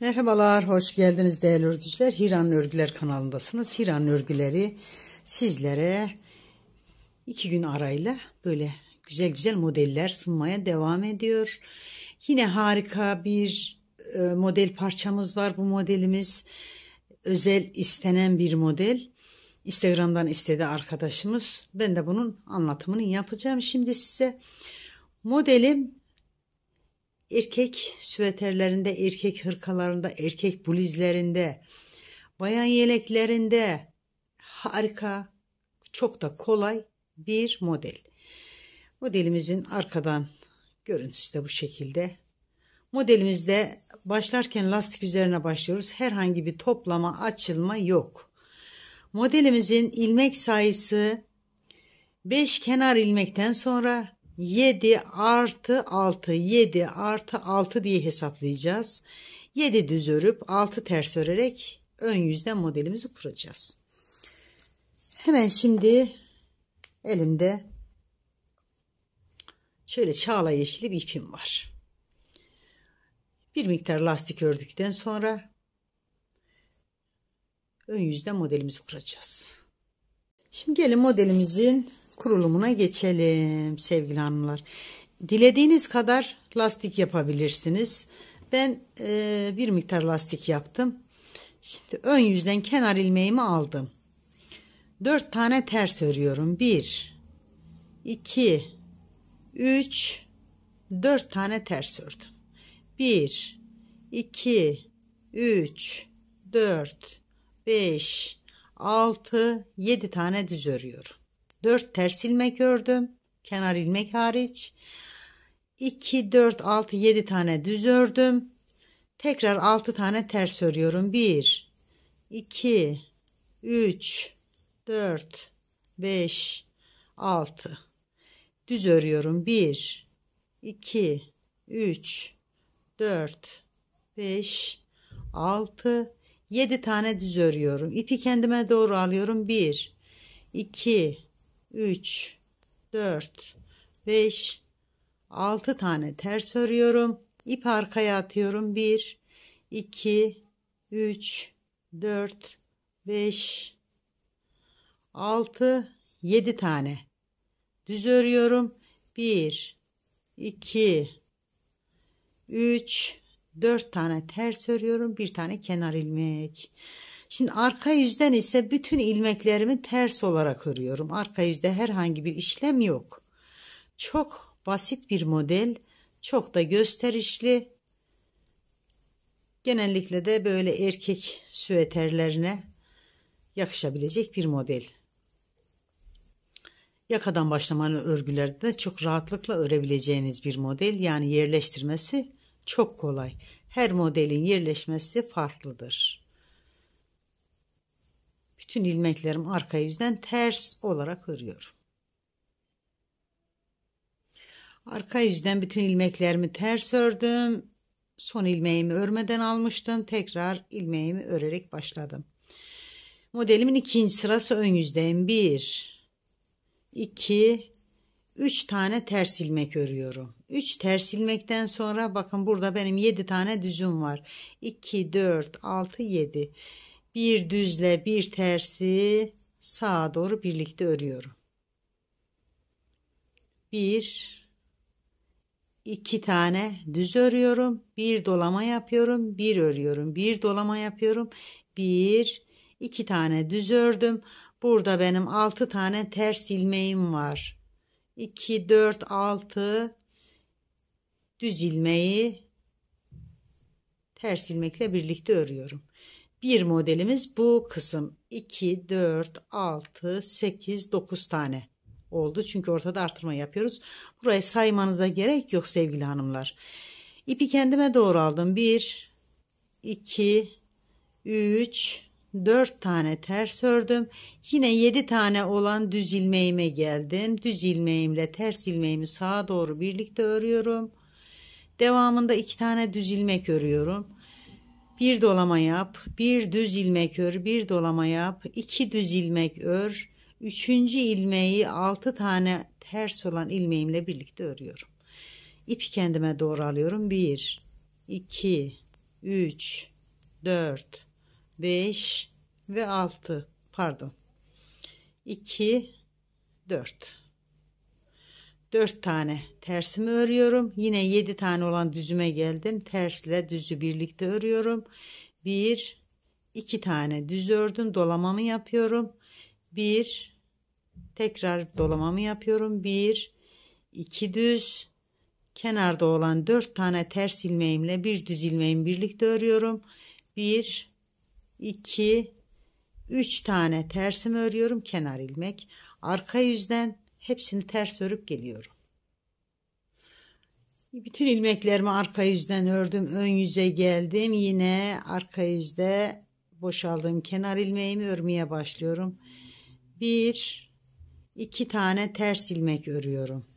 Merhabalar, hoş geldiniz değerli örgücüler. Hiran Örgüler kanalındasınız. Hiran Örgüleri sizlere 2 gün arayla böyle güzel güzel modeller sunmaya devam ediyor. Yine harika bir model parçamız var. Bu modelimiz özel, istenen bir model. Instagram'dan istedi arkadaşımız. Ben de bunun anlatımını yapacağım şimdi size. Modelim erkek süveterlerinde, erkek hırkalarında, erkek bluzlarında, bayan yeleklerinde harika, çok da kolay bir model. Modelimizin arkadan görüntüsü de bu şekilde. Modelimizde başlarken lastik üzerine başlıyoruz. Herhangi bir toplama, açılma yok. Modelimizin ilmek sayısı 5 kenar ilmekten sonra 7 artı 6 diye hesaplayacağız. 7 düz örüp 6 ters örerek ön yüzden modelimizi kuracağız. Hemen şimdi elimde şöyle çağla yeşili bir ipim var. Bir miktar lastik ördükten sonra ön yüzden modelimizi kuracağız. Şimdi gelin modelimizin kurulumuna geçelim sevgili hanımlar. Dilediğiniz kadar lastik yapabilirsiniz. Ben bir miktar lastik yaptım. Şimdi ön yüzden kenar ilmeğimi aldım. 4 tane ters örüyorum. 1, 2, 3, 4 tane ters ördüm. 1, 2, 3, 4, 5, 6, 7 tane düz örüyorum. 4 ters ilmek ördüm, kenar ilmek hariç. 2, 4, 6, 7 tane düz ördüm. Tekrar 6 tane ters örüyorum. 1, 2, 3, 4, 5, 6. Düz örüyorum. 1, 2, 3, 4, 5, 6, 7 tane düz örüyorum. İpi kendime doğru alıyorum. 1, 2, 3, 4, 5, 6 tane ters örüyorum. İp arkaya atıyorum. 1, 2, 3, 4, 5, 6, 7 tane düz örüyorum. 1, 2, 3, 4 tane ters örüyorum. 1 tane kenar ilmek. Şimdi arka yüzden ise bütün ilmeklerimi ters olarak örüyorum. Arka yüzde herhangi bir işlem yok. Çok basit bir model. Çok da gösterişli. Genellikle de böyle erkek süveterlerine yakışabilecek bir model. Yakadan başlamalı örgülerde de çok rahatlıkla örebileceğiniz bir model. Yani yerleştirmesi çok kolay. Her modelin yerleşmesi farklıdır. Bütün ilmeklerim arka yüzden ters olarak örüyorum. Arka yüzden bütün ilmeklerimi ters ördüm. Son ilmeğimi örmeden almıştım. Tekrar ilmeğimi örerek başladım. Modelimin 2. sırası ön yüzdeyim. 1, 2, 3 tane ters ilmek örüyorum. 3 ters ilmekten sonra bakın burada benim 7 tane düzüm var. 2, 4, 6, 7. Bir düzle bir tersi sağa doğru birlikte örüyorum. 1, 2 tane düz örüyorum. Bir dolama yapıyorum. Bir örüyorum. Bir dolama yapıyorum. 1, 2 tane düz ördüm. Burada benim 6 tane ters ilmeğim var. 2, 4, 6 düz ilmeği ters ilmekle birlikte örüyorum. Bir modelimiz bu kısım. 2, 4, 6, 8, 9 tane oldu. Çünkü ortada artırma yapıyoruz. Burayı saymanıza gerek yok sevgili hanımlar. İpi kendime doğru aldım. 1, 2, 3, 4 tane ters ördüm. Yine 7 tane olan düz ilmeğime geldim. Düz ilmeğimle ters ilmeğimi sağa doğru birlikte örüyorum. Devamında 2 tane düz ilmek örüyorum. Bir dolama yap, bir düz ilmek ör, bir dolama yap, 2 düz ilmek ör, 3. ilmeği 6 tane ters olan ilmeğimle birlikte örüyorum. İpi kendime doğru alıyorum. 1, 2, 3, 4, 5 ve 6. Pardon. 2, 4. 4 tane tersimi örüyorum. Yine 7 tane olan düzüme geldim. Tersle düzü birlikte örüyorum. 1, 2 tane düz ördüm. Dolamamı yapıyorum. 1, tekrar dolamamı yapıyorum. 1, 2 düz. Kenarda olan 4 tane ters ilmeğimle bir düz ilmeğimi birlikte örüyorum. 1, 2, 3 tane tersimi örüyorum. Kenar ilmek. Arka yüzden hepsini ters örüp geliyorum. Bütün ilmeklerimi arka yüzden ördüm. Ön yüze geldim. Yine arka yüzde boşaldığım kenar ilmeğimi örmeye başlıyorum. 1, 2 tane ters ilmek örüyorum.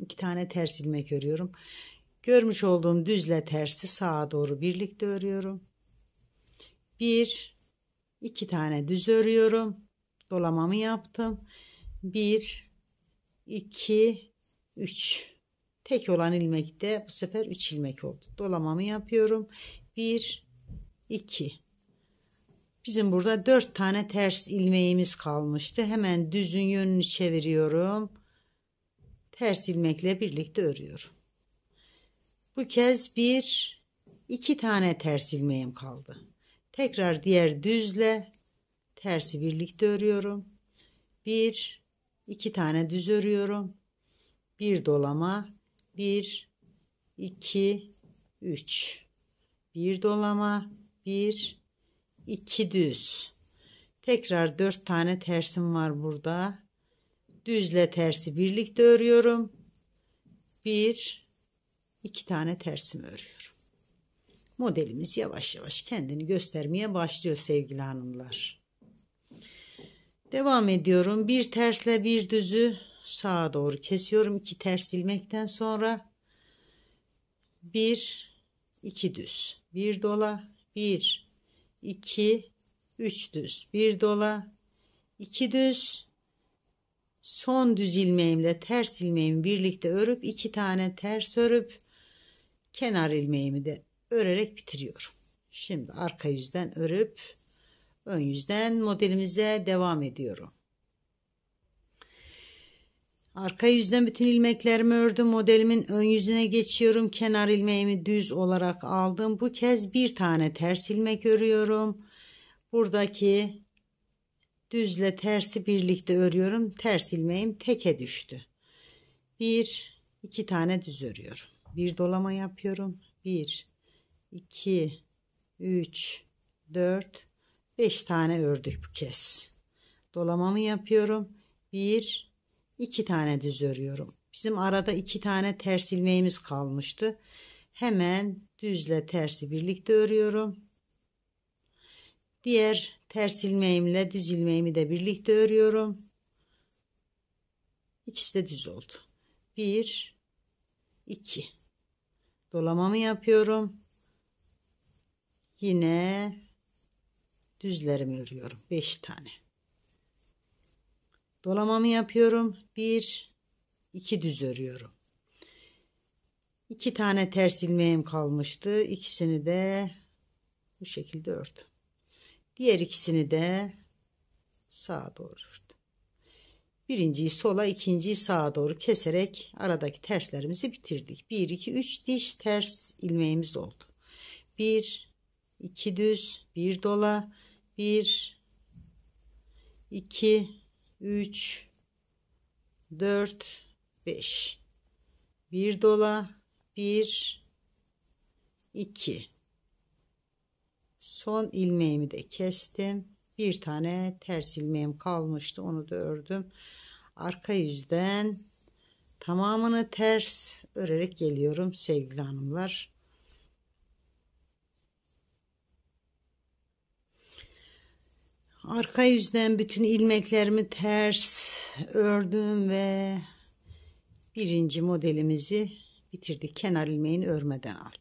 2 tane ters ilmek örüyorum. Görmüş olduğum düzle tersi sağa doğru birlikte örüyorum. 1, 2 tane düz örüyorum. Dolamamı yaptım. 1, 2, 3. Tek olan ilmekte bu sefer 3 ilmek oldu. Dolamamı yapıyorum. 1, 2. Bizim burada 4 tane ters ilmeğimiz kalmıştı. Hemen düzün yönünü çeviriyorum. Ters ilmekle birlikte örüyorum. Bu kez 1, 2 tane ters ilmeğim kaldı. Tekrar diğer düzle tersi birlikte örüyorum. 1, 2 tane düz örüyorum. 1 dolama. 1, 2, 3. 1 dolama. 1, 2 düz. Tekrar 4 tane tersim var burada. Düzle tersi birlikte örüyorum. 1, 2 tane tersimi örüyorum. Modelimiz yavaş yavaş kendini göstermeye başlıyor sevgili hanımlar. Devam ediyorum. Bir tersle bir düzü sağa doğru kesiyorum. 2 ters ilmekten sonra 1, 2 düz. 1 dola. 1, 2, 3 düz. 1 dola. 2 düz. Son düz ilmeğimle ters ilmeğimi birlikte örüp 2 tane ters örüp kenar ilmeğimi de örerek bitiriyorum. Şimdi arka yüzden örüp ön yüzden modelimize devam ediyorum. Arka yüzden bütün ilmeklerimi ördüm. Modelimin ön yüzüne geçiyorum. Kenar ilmeğimi düz olarak aldım. Bu kez bir tane ters ilmek örüyorum. Buradaki düzle tersi birlikte örüyorum. Ters ilmeğim teke düştü. 1, 2 tane düz örüyorum. 1 dolama yapıyorum. 1, 2, 3, 4, 5 tane ördük bu kez. Dolamamı yapıyorum. 1, 2 tane düz örüyorum. Bizim arada 2 tane ters ilmeğimiz kalmıştı. Hemen düzle tersi birlikte örüyorum. Diğer ters ilmeğimle düz ilmeğimi de birlikte örüyorum. İkisi de düz oldu. 1, 2. Dolamamı yapıyorum. Yine düzlerimi örüyorum. 5 tane. Dolamamı yapıyorum. 1, 2 düz örüyorum. 2 tane ters ilmeğim kalmıştı. İkisini de bu şekilde ördüm. Diğer ikisini de sağa doğru ördüm. Birinciyi sola, ikinciyi sağa doğru keserek aradaki terslerimizi bitirdik. 1, 2, 3 diş ters ilmeğimiz oldu. 1, 2 düz, 1 dola, 1, 2, 3, 4, 5. 1 dola, 1, 2. Son ilmeğimi de kestim. Bir tane ters ilmeğim kalmıştı. Onu da ördüm. Arka yüzden tamamını ters örerek geliyorum sevgili hanımlar. Arka yüzden bütün ilmeklerimi ters ördüm ve birinci modelimizi bitirdik. Kenar ilmeğini örmeden aldım.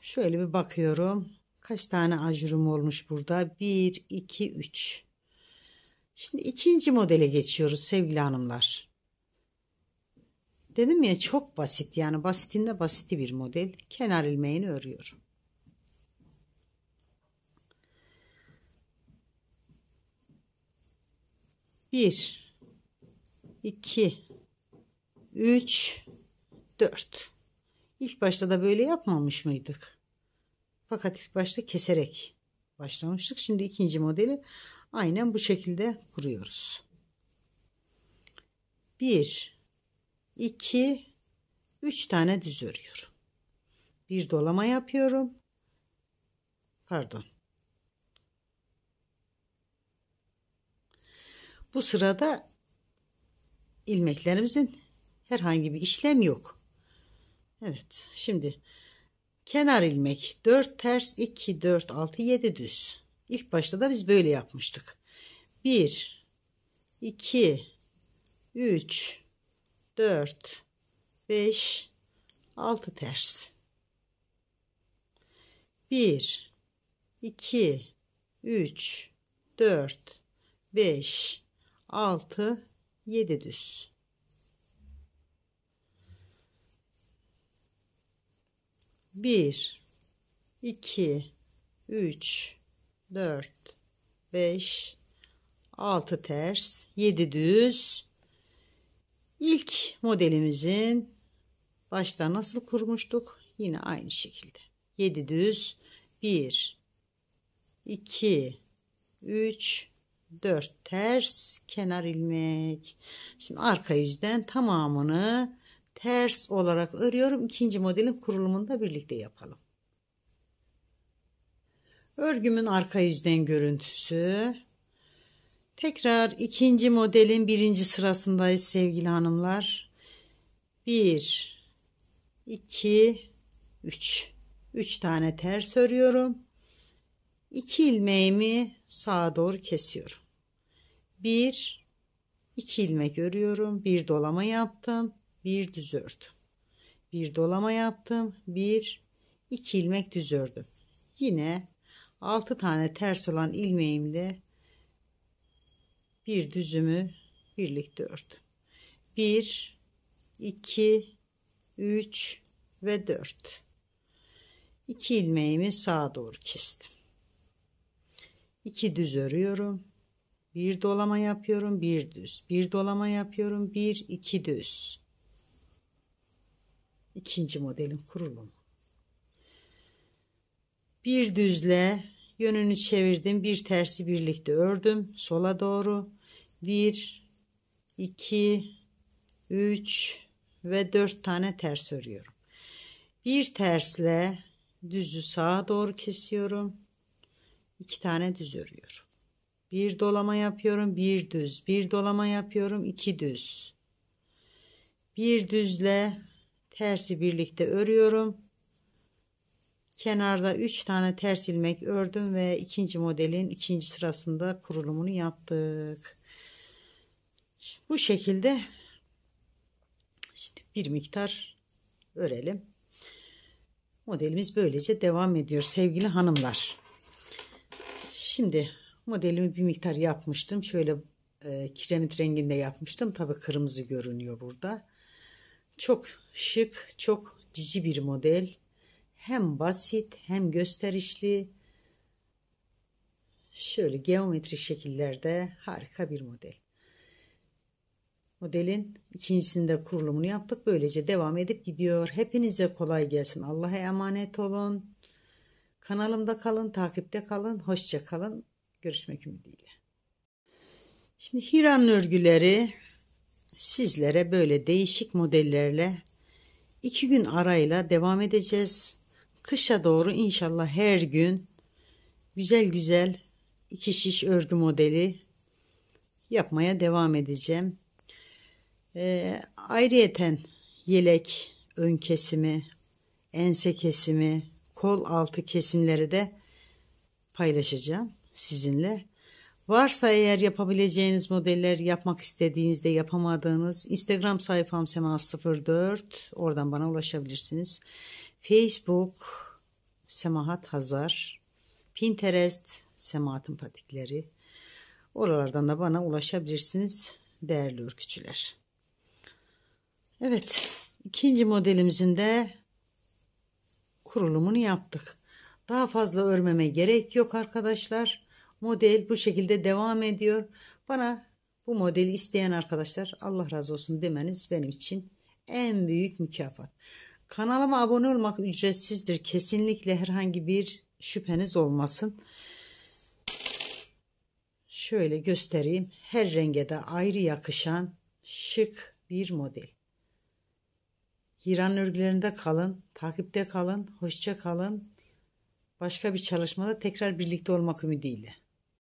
Şöyle bir bakıyorum. Kaç tane ajurum olmuş burada? 1, 2, 3. Şimdi ikinci modele geçiyoruz sevgili hanımlar. Dedim ya, çok basit, yani basitinde basiti bir model. Kenar ilmeğini örüyorum. Bir, iki, üç, dört. İlk başta da böyle yapmamış mıydık? Fakat ilk başta keserek başlamıştık. Şimdi ikinci modeli aynen bu şekilde kuruyoruz. Bir, iki, üç tane düz örüyorum. Bir dolama yapıyorum. Pardon. Bu sırada ilmeklerimizin herhangi bir işlem yok. Evet, şimdi kenar ilmek 4 ters 2 4 6 7 düz. İlk başta da biz böyle yapmıştık. 1 2 3 4 5 6 ters. 1 2 3 4 5 6 7 düz. Bir, iki, üç, dört, beş, altı ters, yedi düz. İlk modelimizin başta nasıl kurmuştuk? Yine aynı şekilde. Yedi düz, bir, iki, üç, dört ters, kenar ilmek. Şimdi arka yüzden tamamını ters olarak örüyorum. İkinci modelin kurulumunda birlikte yapalım. Örgümün arka yüzden görüntüsü. Tekrar ikinci modelin birinci sırasındayız sevgili hanımlar. 1 2 3 3 tane ters örüyorum. 2 ilmeğimi sağa doğru kesiyorum. 1 2 ilmek örüyorum. Bir dolama yaptım. Bir düz ördüm. Bir dolama yaptım. Bir, iki ilmek düz ördüm. Yine 6 tane ters olan ilmeğimle bir düzümü birlikte ördüm. 1, 2, 3 ve 4. 2 ilmeğimi sağa doğru kestim. 2 düz örüyorum. Bir dolama yapıyorum. Bir düz. Bir dolama yapıyorum. Bir, iki düz. İkinci modelin kurulumu. Bir düzle yönünü çevirdim. Bir tersi birlikte ördüm. Sola doğru. 1, 2, 3 ve 4 tane ters örüyorum. Bir tersle düzü sağa doğru kesiyorum. 2 tane düz örüyorum. Bir dolama yapıyorum. Bir düz. Bir dolama yapıyorum. 2 düz. Bir düzle tersi birlikte örüyorum. Kenarda 3 tane ters ilmek ördüm ve ikinci modelin ikinci sırasında kurulumunu yaptık. Bu şekilde işte bir miktar örelim. Modelimiz böylece devam ediyor sevgili hanımlar. Şimdi modelimi bir miktar yapmıştım. Şöyle kiremit renginde yapmıştım. Tabii kırmızı görünüyor burada. Çok şık, çok cici bir model. Hem basit hem gösterişli. Şöyle geometrik şekillerde harika bir model. Modelin ikincisinde kurulumunu yaptık. Böylece devam edip gidiyor. Hepinize kolay gelsin. Allah'a emanet olun. Kanalımda kalın, takipte kalın. Hoşça kalın. Görüşmek ümidiyle. Şimdi Hiran örgüleri sizlere böyle değişik modellerle 2 gün arayla devam edeceğiz. Kışa doğru inşallah her gün güzel güzel 2 şiş örgü modeli yapmaya devam edeceğim. Ayrıyeten yelek ön kesimi, ense kesimi, kol altı kesimleri de paylaşacağım sizinle. Varsa eğer yapabileceğiniz modeller, yapmak istediğinizde yapamadığınız, Instagram sayfam semahat04, oradan bana ulaşabilirsiniz. Facebook Semahat Hazar, Pinterest Semahat'ın patikleri. Oralardan da bana ulaşabilirsiniz değerli örgücüler. Evet, ikinci modelimizin de kurulumunu yaptık. Daha fazla örmeme gerek yok arkadaşlar. Model bu şekilde devam ediyor. Bana bu modeli isteyen arkadaşlar Allah razı olsun demeniz benim için en büyük mükafat. Kanalıma abone olmak ücretsizdir. Kesinlikle herhangi bir şüpheniz olmasın. Şöyle göstereyim. Her renge de ayrı yakışan şık bir model. Hiran örgülerinde kalın, takipte kalın, hoşça kalın. Başka bir çalışmada tekrar birlikte olmak ümidiyle.